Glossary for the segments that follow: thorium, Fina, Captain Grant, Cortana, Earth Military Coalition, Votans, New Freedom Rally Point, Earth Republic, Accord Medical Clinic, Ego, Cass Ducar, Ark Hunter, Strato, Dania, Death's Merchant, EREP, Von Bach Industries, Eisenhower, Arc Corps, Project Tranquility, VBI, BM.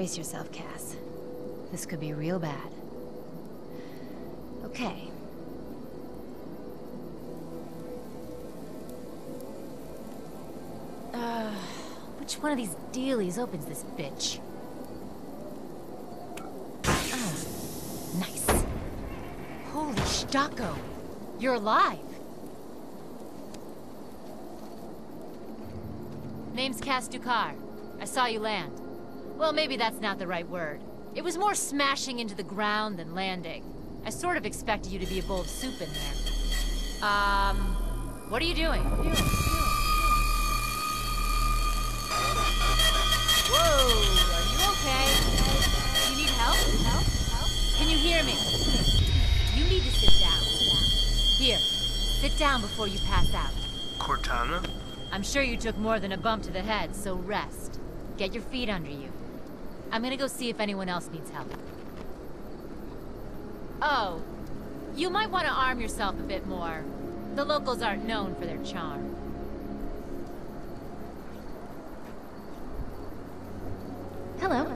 Brace yourself, Cass. This could be real bad. Okay. Which one of these dealies opens this bitch? Nice. Holy Staco! You're alive! Name's Cass Ducar. I saw you land. Well, maybe that's not the right word. It was more smashing into the ground than landing. I sort of expected you to be a bowl of soup in there. What are you doing? Whoa, are you okay? You need help? Can you hear me? You need to sit down. Here, sit down before you pass out. Cortana? I'm sure you took more than a bump to the head, so rest. Get your feet under you. I'm gonna go see if anyone else needs help. Oh, you might want to arm yourself a bit more. The locals aren't known for their charm. Hello.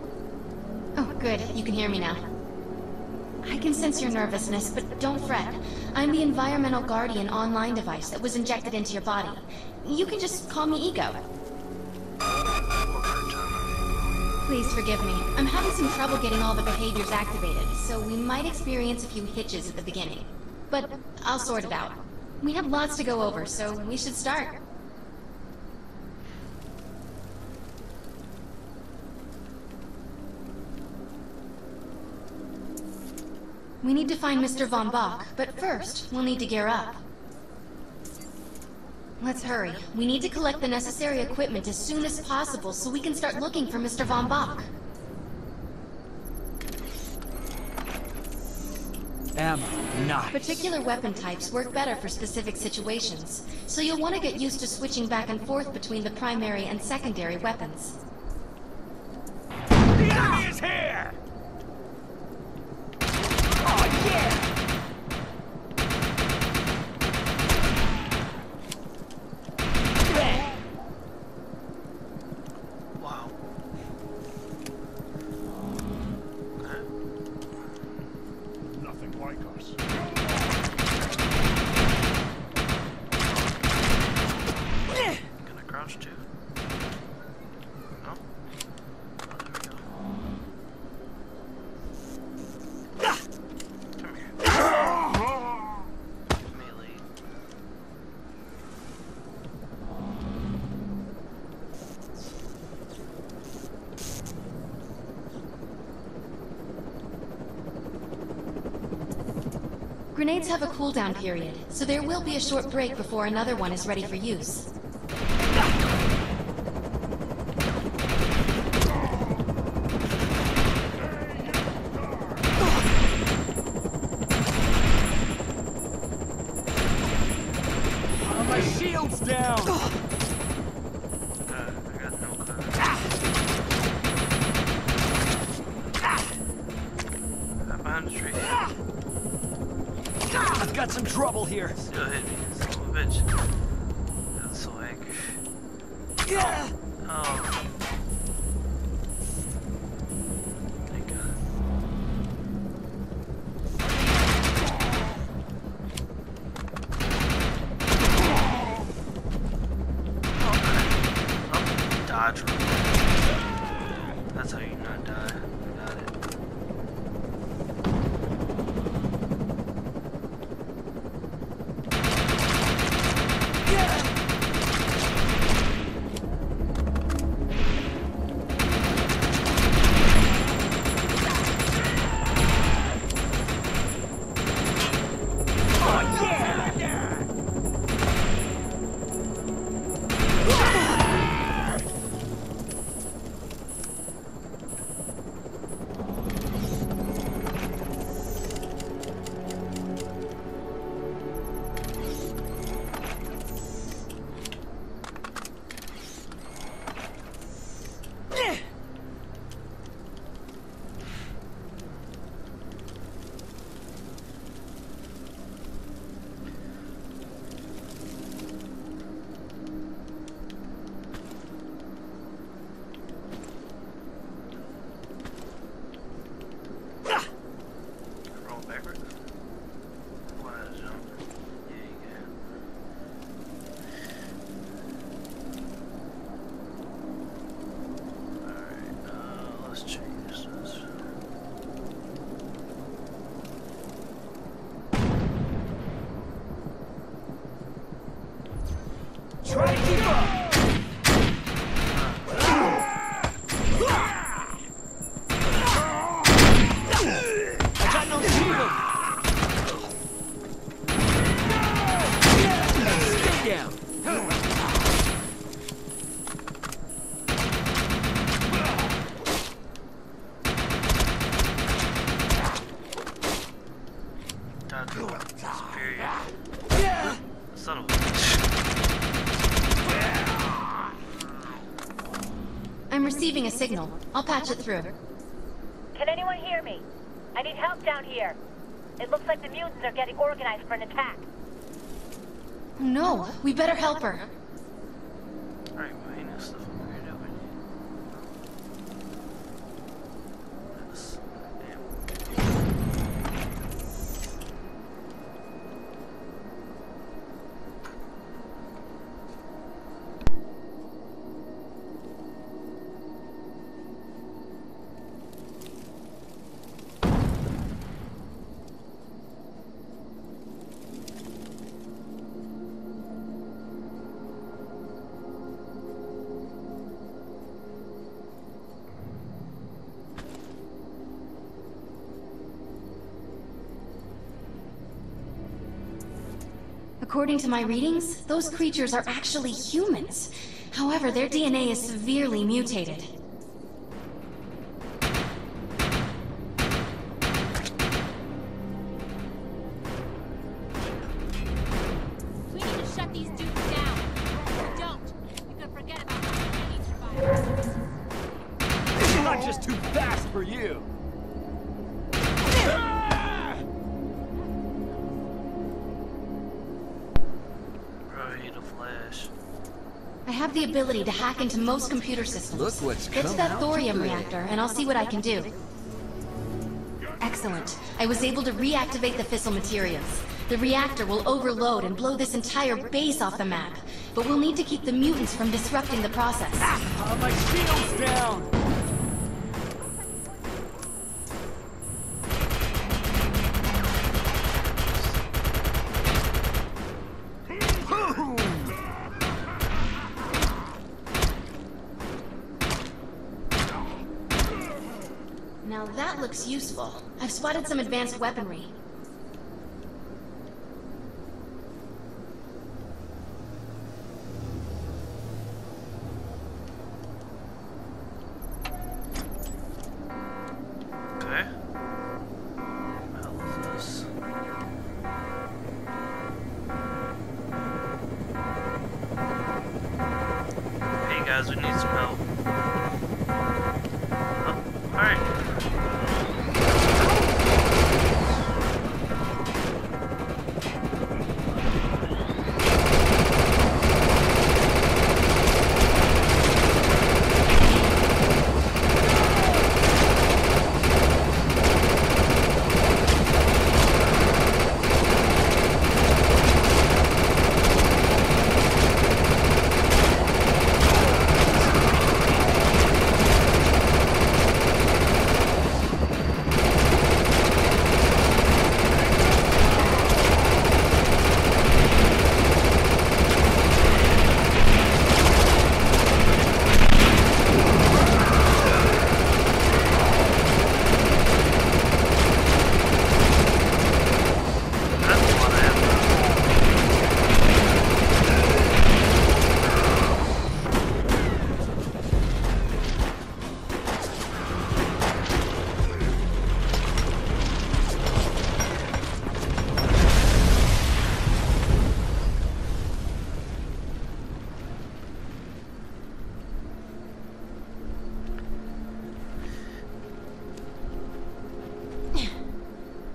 Oh, good. You can hear me now. I can sense your nervousness, but don't fret. I'm the environmental guardian online device that was injected into your body. You can just call me Ego. Please forgive me. I'm having some trouble getting all the behaviors activated, so we might experience a few hitches at the beginning. But I'll sort it out. We have lots to go over, so we should start. We need to find Mr. Von Bach, but first, we'll need to gear up. Let's hurry. We need to collect the necessary equipment as soon as possible so we can start looking for Mr. Von Bach. Ammo, nice. Particular weapon types work better for specific situations, so you'll want to get used to switching back and forth between the primary and secondary weapons. The enemy is here! Grenades have a cooldown period, so there will be a short break before another one is ready for use. My shield's down! I got no clue. I'm behind the tree. I've got some trouble here. Still hit me, son of a bitch. That's like... Yeah. Oh. Thank God. Dodge. That's how you not die. Got it. Superior. Son of a bitch. I'm receiving a signal. I'll patch it through. Can anyone hear me? I need help down here. It looks like the mutants are getting organized for an attack. No, we better help her. Alright, well, ain't this stuff I'm weird over here. This, according to my readings, those creatures are actually humans. However, their DNA is severely mutated. We need to shut these dudes down. If we don't, you can forget about any survivors. I'm just too fast for you. The ability to hack into most computer systems. Look what's come out. Get to that thorium reactor and I'll see what I can do. Excellent. I was able to reactivate the fissile materials. The reactor will overload and blow this entire base off the map, but we'll need to keep the mutants from disrupting the process. My shield's down! Useful. I've spotted some advanced weaponry. Okay. What the hell is this? Hey guys, we need some help. Oh, alright.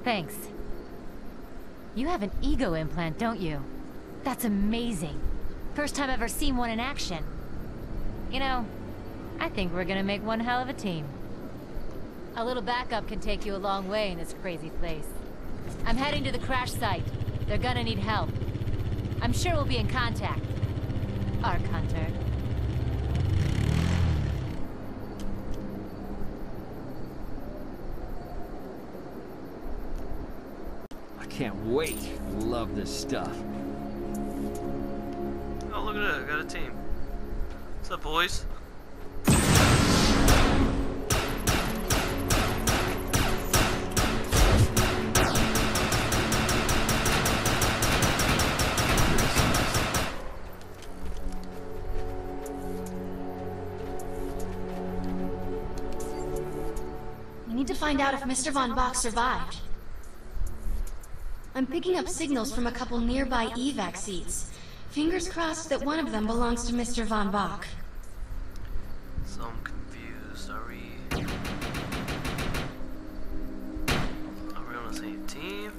Thanks. You have an Ego implant, don't you? That's amazing. First time I've ever seen one in action. You know, I think we're gonna make one hell of a team. A little backup can take you a long way in this crazy place. I'm heading to the crash site. They're gonna need help. I'm sure we'll be in contact. Ark Hunter. Can't wait. Love this stuff. Oh, look at that. I got a team. What's up, boys? We need to find out if Mr. Von Bach survived. I'm picking up signals from a couple nearby evac seats. Fingers crossed that one of them belongs to Mr. Von Bach. So I'm confused. Are we on the same team?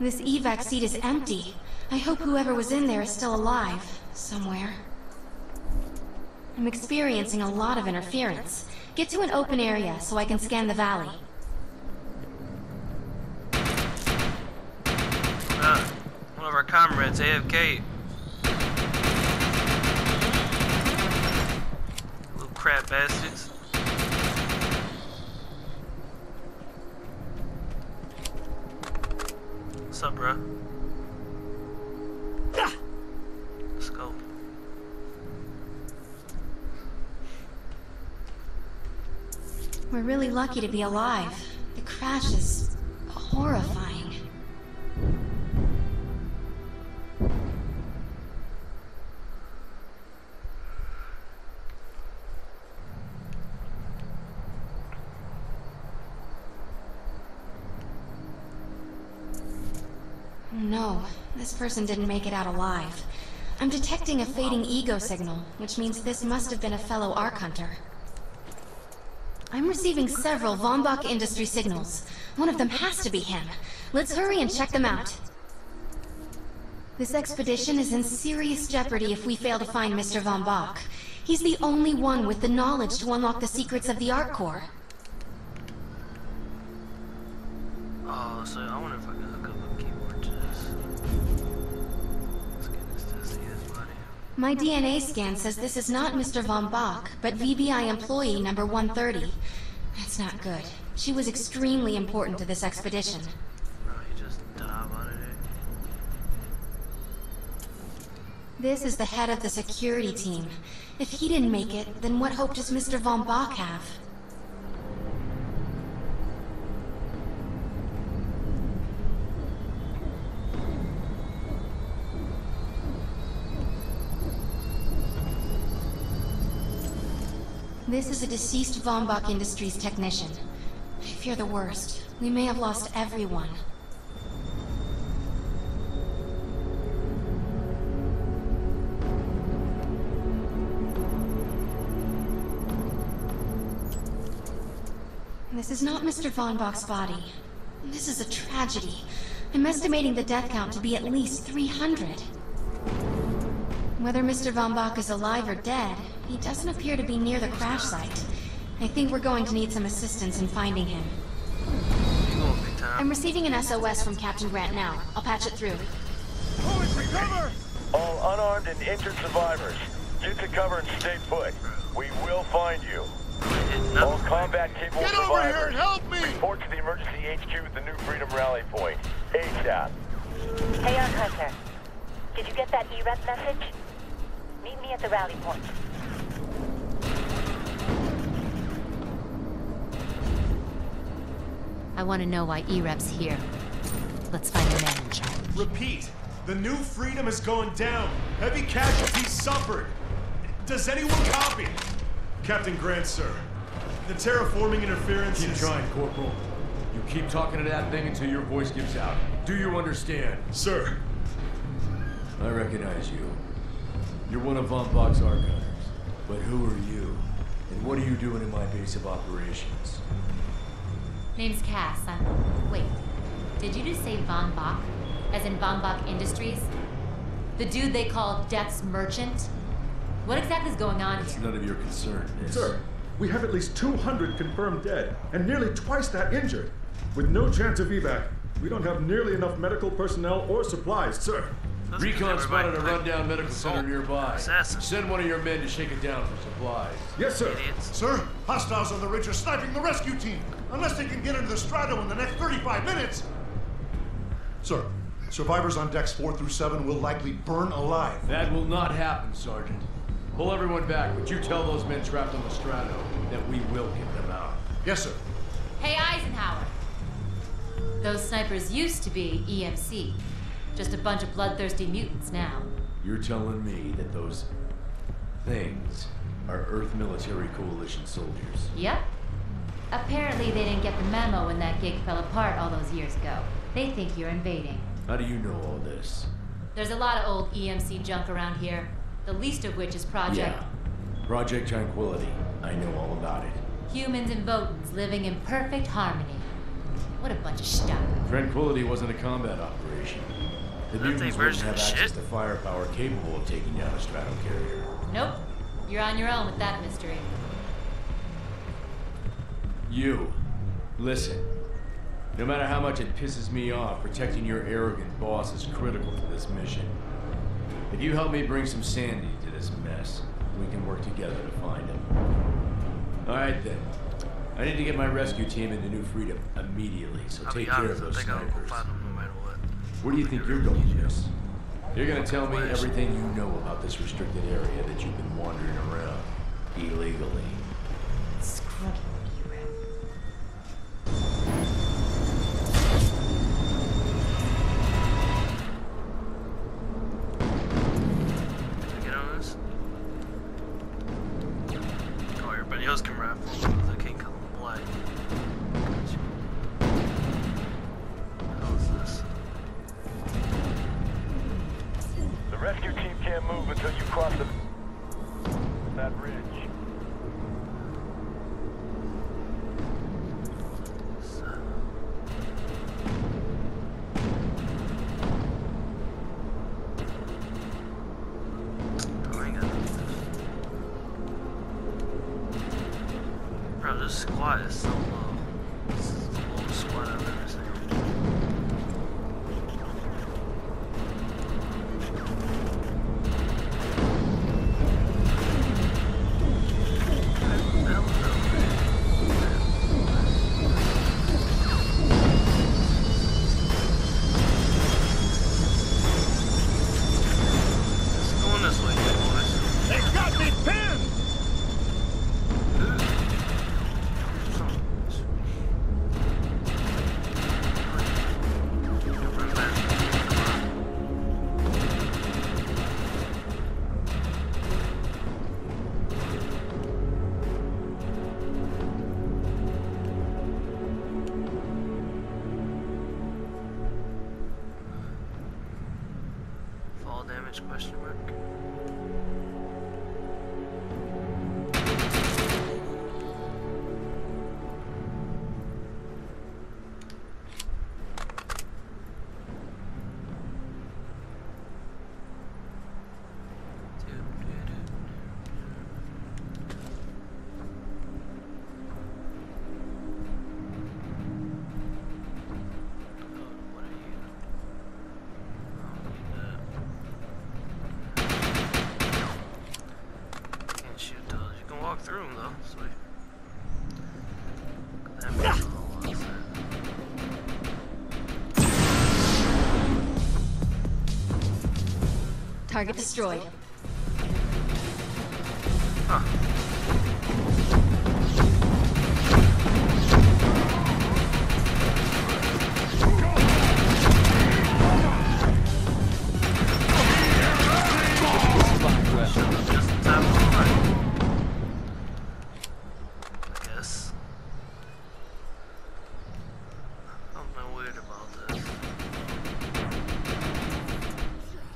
This evac seat is empty. I hope whoever was in there is still alive, somewhere. I'm experiencing a lot of interference. Get to an open area so I can scan the valley. One of our comrades, AFK. Little crap bastards. What's up, bruh? Let's go. We're really lucky to be alive. The crash is horrifying. No, this person didn't make it out alive. I'm detecting a fading ego signal, which means this must have been a fellow Ark Hunter. I'm receiving several Von Bach Industries signals. One of them has to be him. Let's hurry and check them out. This expedition is in serious jeopardy if we fail to find Mr. Von Bach. He's the only one with the knowledge to unlock the secrets of the Arc Corps. Oh, so I wonder if I can hook up a keyboard to this. Let's get this to see his body. My DNA scan says this is not Mr. Von Bach, but VBI employee number 130. That's not good. She was extremely important to this expedition. No, you just dive out of it. This is the head of the security team. If he didn't make it, then what hope does Mr. Von Bach have? This is a deceased Von Bach Industries technician. I fear the worst. We may have lost everyone. This is not Mr. Von Bach's body. This is a tragedy. I'm estimating the death count to be at least 300. Whether Mr. Von Bach is alive or dead, he doesn't appear to be near the crash site. I think we're going to need some assistance in finding him. I'm receiving an SOS from Captain Grant now. I'll patch it through. All unarmed and injured survivors, get to cover and stay put. We will find you. All combat-capable survivors, report to the emergency HQ at the New Freedom Rally Point. ASAP. Hey, Ark Hunter. Did you get that EREP message? Meet me at the rally point. I want to know why EREP's here. Let's find the manager. Repeat. The New Freedom is going down. Heavy casualties suffered. Does anyone copy? Captain Grant, sir. The terraforming interference is... Keep trying, Corporal. You keep talking to that thing until your voice gives out. Do you understand? Sir. I recognize you. You're one of Von Bach's Ark Hunters. But who are you? And what are you doing in my base of operations? Name's Cass. Wait, did you just say Von Bach? As in Von Bach Industries? The dude they call Death's Merchant? What exactly is going on here? It's none of your concern, miss. Sir, we have at least 200 confirmed dead, and nearly twice that injured. With no chance of evac, we don't have nearly enough medical personnel or supplies, sir. Recon spotted a rundown medical center nearby. Assassin. Send one of your men to shake it down for supplies. Yes, sir. Idiots. Sir, hostiles on the ridge are sniping the rescue team. Unless they can get into the Strato in the next 35 minutes. Sir, survivors on decks 4 through 7 will likely burn alive. That will not happen, Sergeant. Pull everyone back, but you tell those men trapped on the Strato that we will get them out. Yes, sir. Hey, Eisenhower. Those snipers used to be EMC. Just a bunch of bloodthirsty mutants now. You're telling me that those things are Earth Military Coalition soldiers. Yep. Apparently they didn't get the memo when that gig fell apart all those years ago. They think you're invading. How do you know all this? There's a lot of old EMC junk around here, the least of which is Project... Yeah. Project Tranquility. I know all about it. Humans and Votans living in perfect harmony. What a bunch of stuff. Tranquility wasn't a combat operation. The mutants wouldn't have access to firepower capable of taking down a Strato carrier. Nope. You're on your own with that mystery. You, listen. No matter how much it pisses me off, protecting your arrogant boss is critical to this mission. If you help me bring some sanity to this mess, we can work together to find him. Alright then. I need to get my rescue team into New Freedom immediately, so take care of those snipers. Where do you think you're going with this? You're gonna tell me everything you know about this restricted area that you've been wandering around illegally. Screw you, Rep. Did I get on this? Oh, everybody else can rap. I can't call them blind. Rescue team can't move until you cross that bridge. Bro, this squad is so low. This is the lowest squad I've ever seen. Through them though, sweet. Target destroyed. Huh.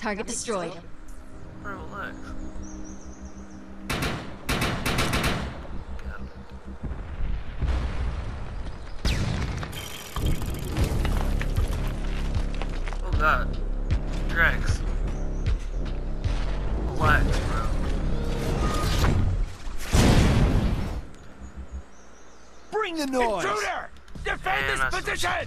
Target destroyed. Bro, relax. Oh god. Drax. Relax, bro. Bring the noise! Intruder! Defend this position!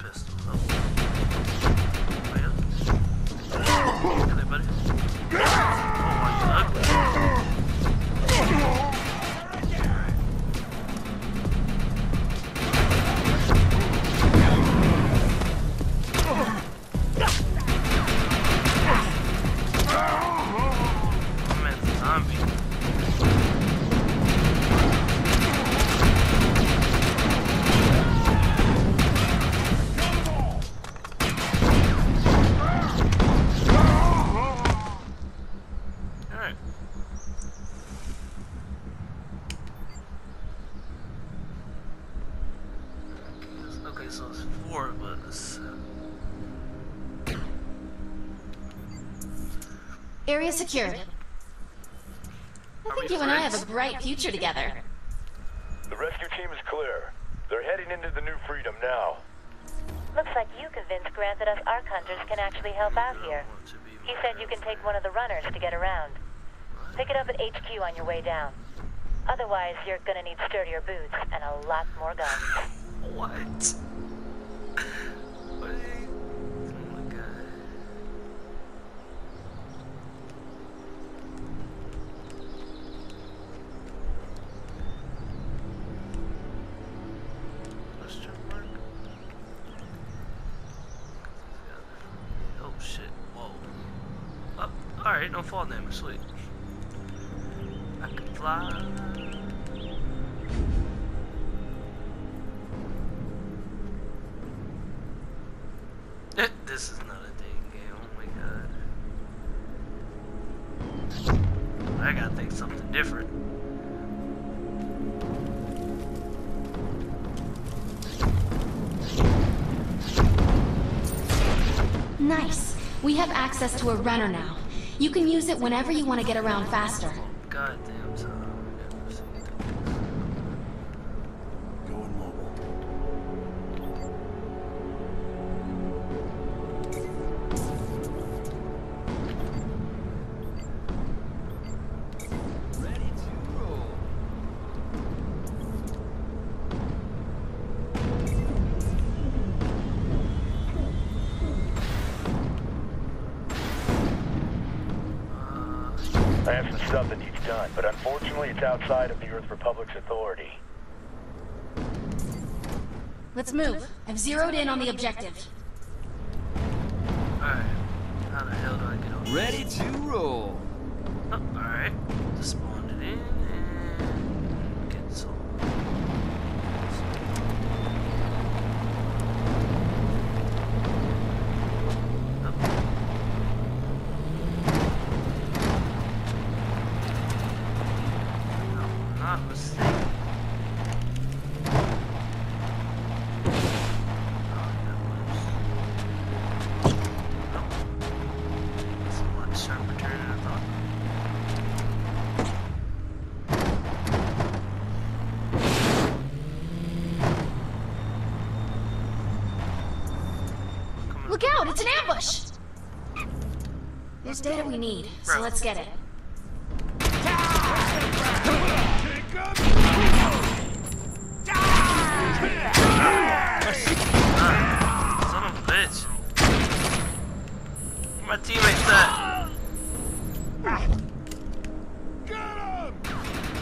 Yes. Area secured. I think you and I have a bright future together. The rescue team is clear. They're heading into the New Freedom now. Looks like you convinced Grant that us Ark Hunters can actually help out here. He said you can take one of the runners to get around. Pick it up at HQ on your way down. Otherwise, you're gonna need sturdier boots and a lot more guns. What? Alright, no fall damage, sweet. I can fly. This is not a dating game, oh my god. I gotta think something different. Nice! We have access to a runner now. You can use it whenever you want to get around faster. God damn son, I've never seen that. Going mobile. Ready to roll. I have some stuff that needs done, but unfortunately it's outside of the Earth Republic's authority. Let's move. I've zeroed in on the objective. Alright. How the hell do I get on? Ready to roll. Oh, alright. Just spawned it in and get some. Look out! It's an ambush! There's data we need, so let's get it. Son of a bitch. Where my teammates at? Get him!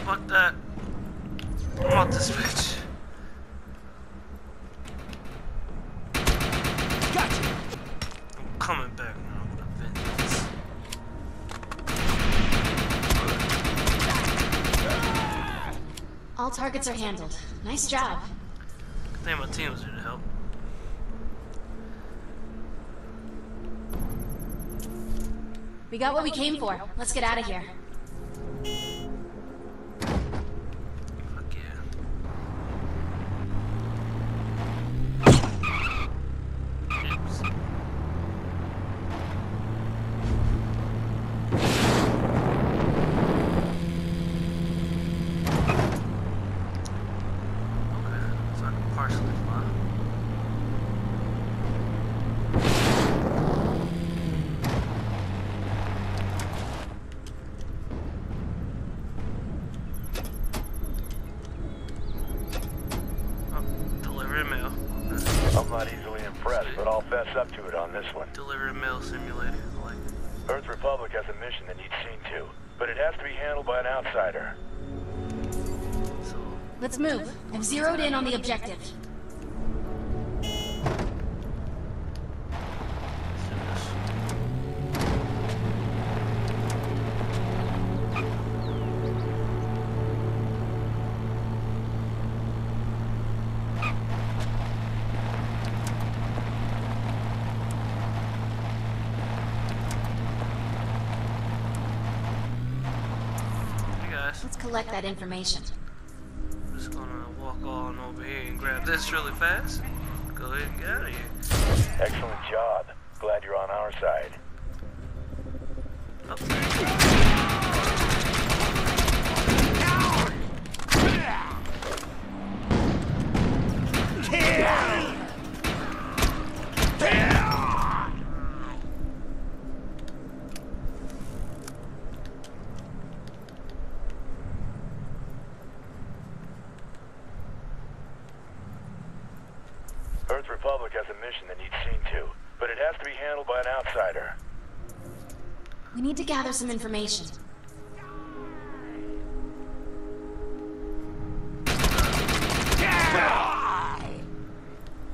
Fuck that. I want this bitch. Coming back now with a vengeance. All targets are handled. Nice job. Good thing my team was here to help. We got what we came for. Let's get out of here. I'm not easily impressed, but I'll fess up to it on this one. Deliver a mail simulator. Like. Earth Republic has a mission that needs seen to, but it has to be handled by an outsider. So, let's move. I've zeroed in on the objective. Let's collect that information. I'm just gonna walk on over here and grab this really fast. go ahead and get out of here. Excellent job. Glad you're on our side. Earth Republic has a mission that needs seen to, but it has to be handled by an outsider. We need to gather some information.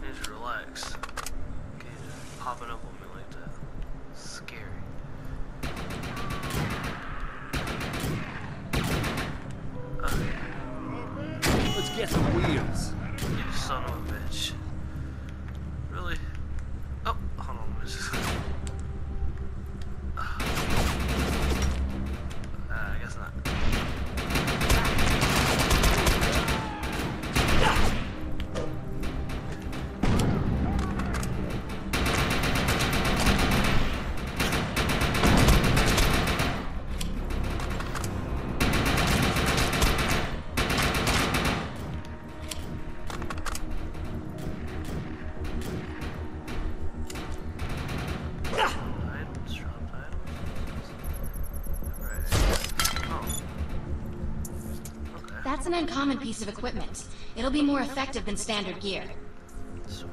Just relax. Okay, just pop it up on me like that. It's scary. Okay. Let's get some wheels. You son of a bitch. Really? Oh, hold on, let's just... I guess not. That's an uncommon piece of equipment. It'll be more effective than standard gear. Sweet.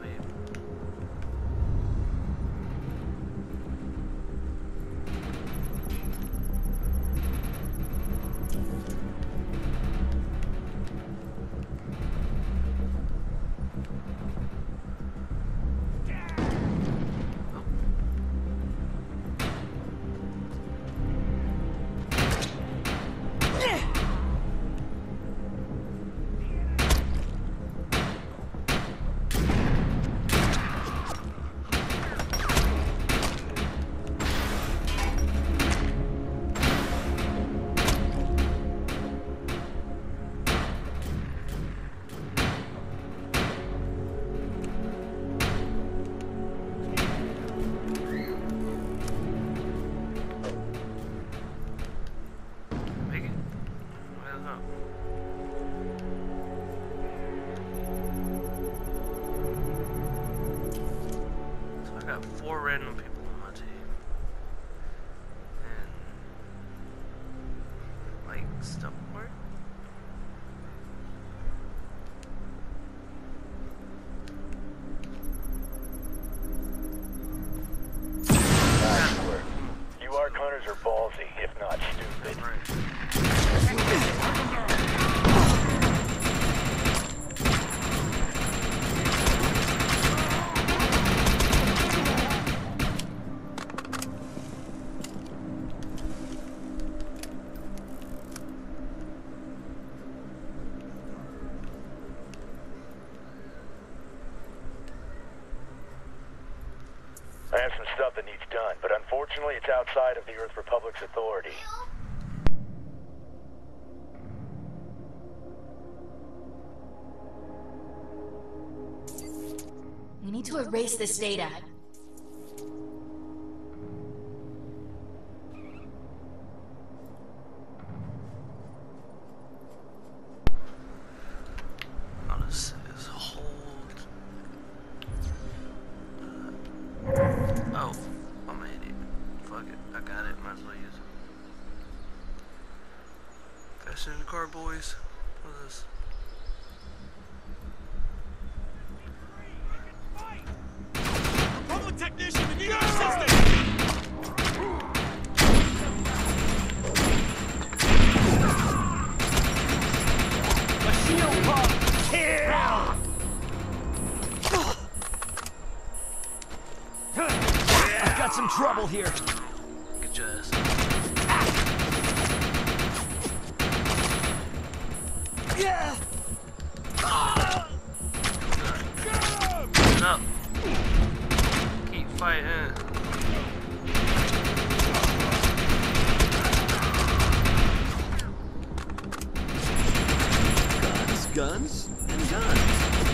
I got 4 random people on my team, and like stuff work. Nice work. You Ark Hunters are ballsy, if not stupid. I have some stuff that needs done, but unfortunately it's outside of the Earth Republic's authority. We need to erase this data. In the car, boys. What is this? Public technician, you need assistance! A shield pump! Here! I've got some trouble here. Good job. Yeah. No. Keep fighting. Guns, guns, and guns.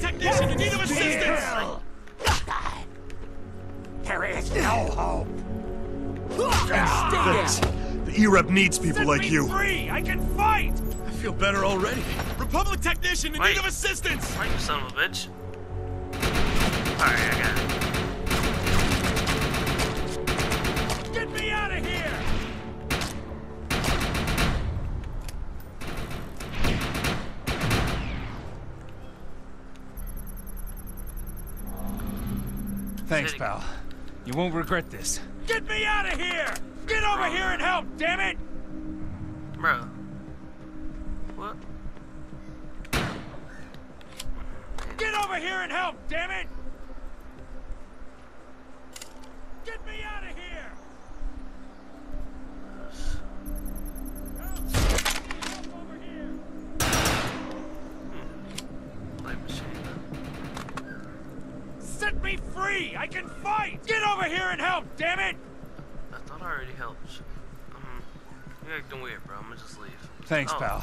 technician, you need assistance! There is no hope. Thanks. The EREP needs people like you. Free. I can fight! I feel better already. Republic technician in need of assistance! Wait, you son of a bitch. Alright, I got it. Get me out of here! Thanks, pal. You won't regret this. Get me out of here! Get over here and help, damn it! Bro. What? Get over here and help, damn it! Get me out of here! Set me free! I can fight! Get over here and help, damn it! I thought I already helped. You're acting weird, bro. I'm gonna just leave. Thanks, pal.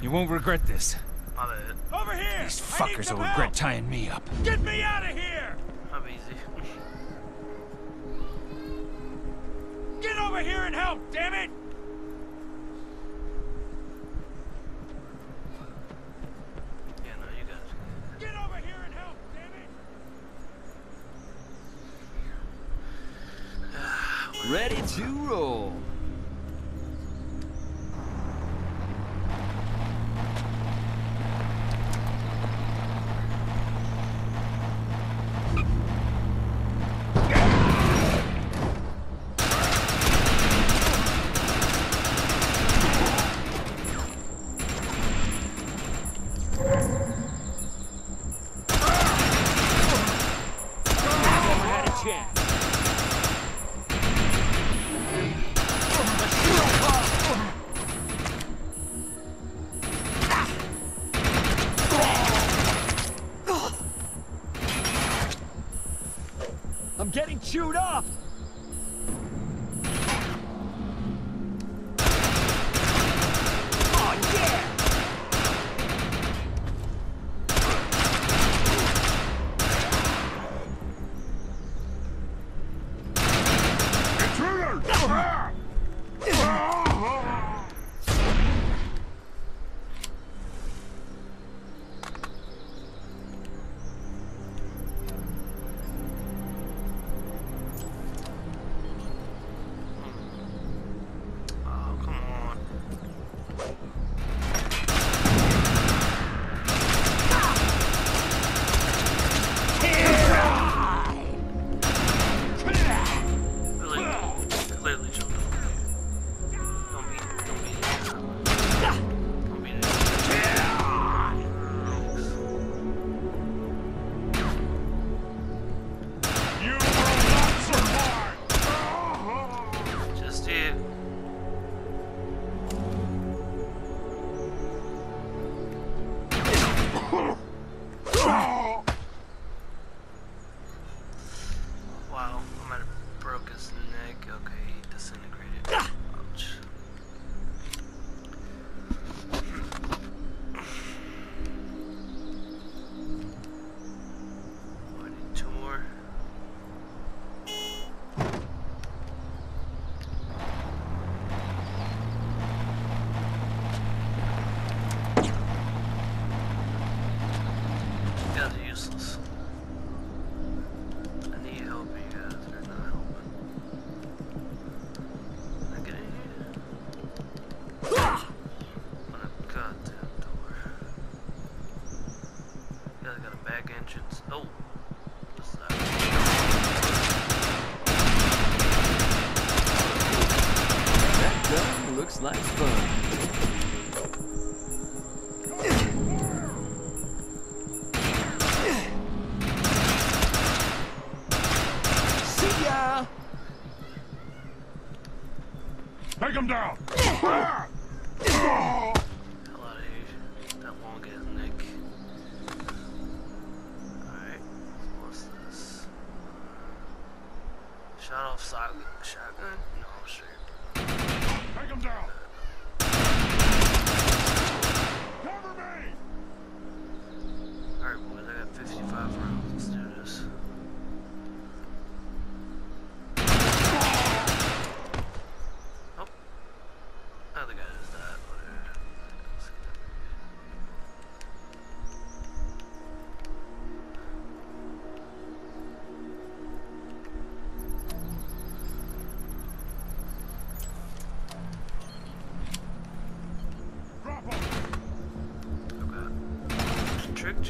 You won't regret this. My bad. Over here! These fuckers will regret tying me up. Get me out of here! I'm easy. Get over here and help, damn it! Yeah, no, you got it. Get over here and help, damn it! Ready to roll. Getting chewed up!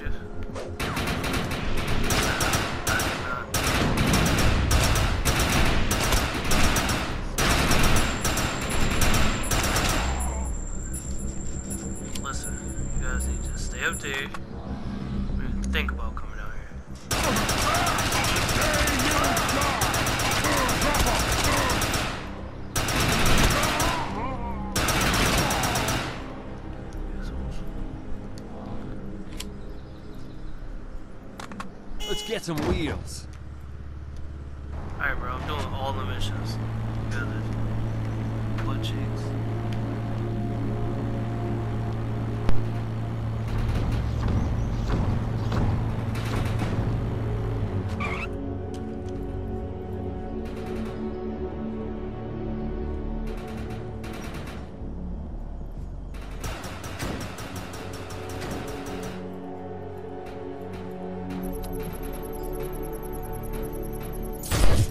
you? Listen, you guys need to stay out there and think about coming out here. Let's get some wheels. Alright, bro, I'm doing all the missions. Good. Butt cheeks.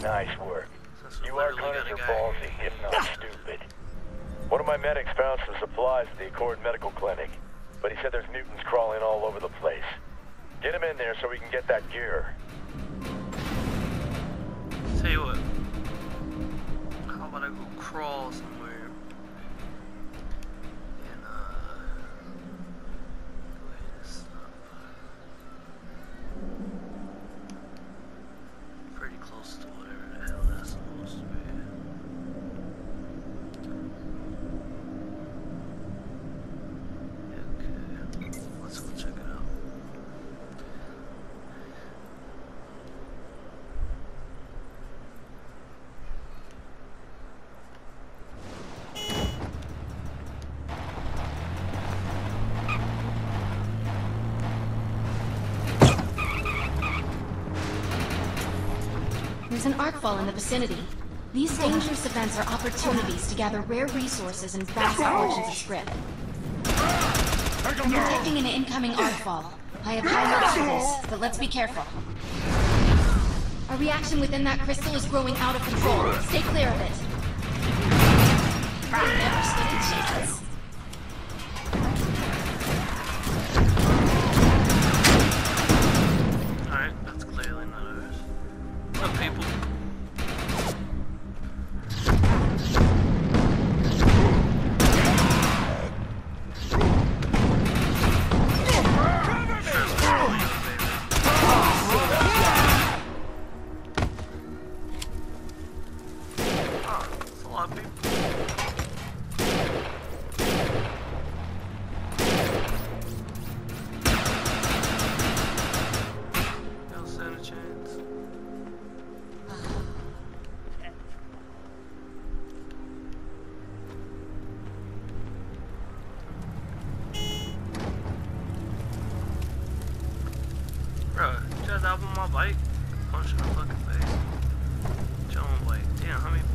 Nice work. You are clearly ballsy, if not stupid. One of my medics found some supplies at the Accord Medical Clinic, but he said there's mutants crawling all over the place. Get him in there so we can get that gear. Tell you what, how about I go crawl somewhere and go ahead and stop pretty close to whatever. There's an arc ball in the vicinity. These dangerous events are opportunities to gather rare resources and vast portions of script. I'm detecting an incoming arc ball. I have high hopes for this, but let's be careful. A reaction within that crystal is growing out of control. Stay clear of it. I've never stood a chance. Bike, punching a fucking face. John, like, damn, how many